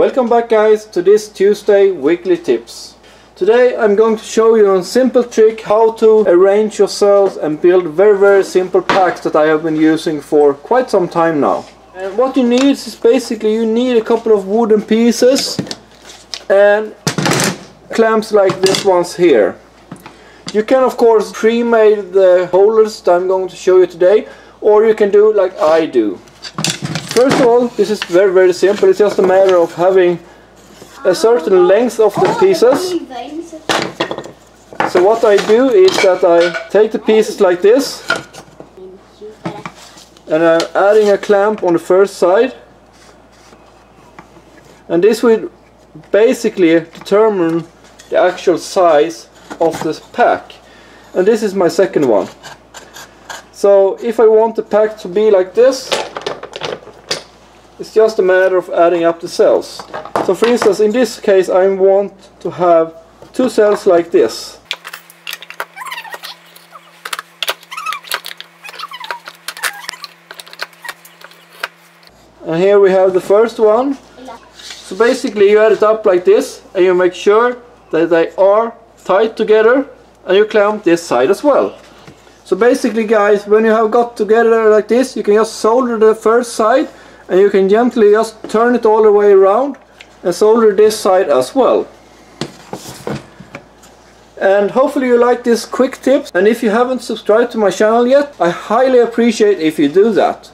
Welcome back guys to this Tuesday weekly tips. Today I'm going to show you a simple trick how to arrange your cells and build very simple packs that I have been using for quite some time now. And what you need is basically you need a couple of wooden pieces and clamps like this ones here. You can of course pre-made the holders that I'm going to show you today, or you can do like I do. First of all, this is very simple. It's just a matter of having a certain length of the pieces. So what I do is that I take the pieces like this and I'm adding a clamp on the first side, and this will basically determine the actual size of this pack. And this is my second one. So if I want the pack to be like this, it's just a matter of adding up the cells. So for instance, in this case I want to have 2 cells like this. And here we have the first one. So basically you add it up like this and you make sure that they are tight together, and you clamp this side as well. So basically guys, when you have got together like this, you can just solder the first side. And you can gently just turn it all the way around and solder this side as well. And hopefully you like these quick tips, and if you haven't subscribed to my channel yet, I highly appreciate if you do that.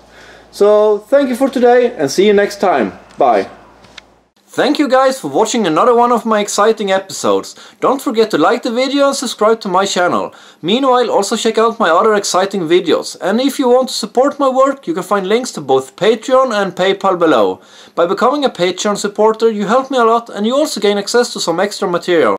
So thank you for today and see you next time. Bye. Thank you guys for watching another one of my exciting episodes. Don't forget to like the video and subscribe to my channel. Meanwhile, also check out my other exciting videos. And if you want to support my work, you can find links to both Patreon and PayPal below. By becoming a Patreon supporter, you help me a lot and you also gain access to some extra material.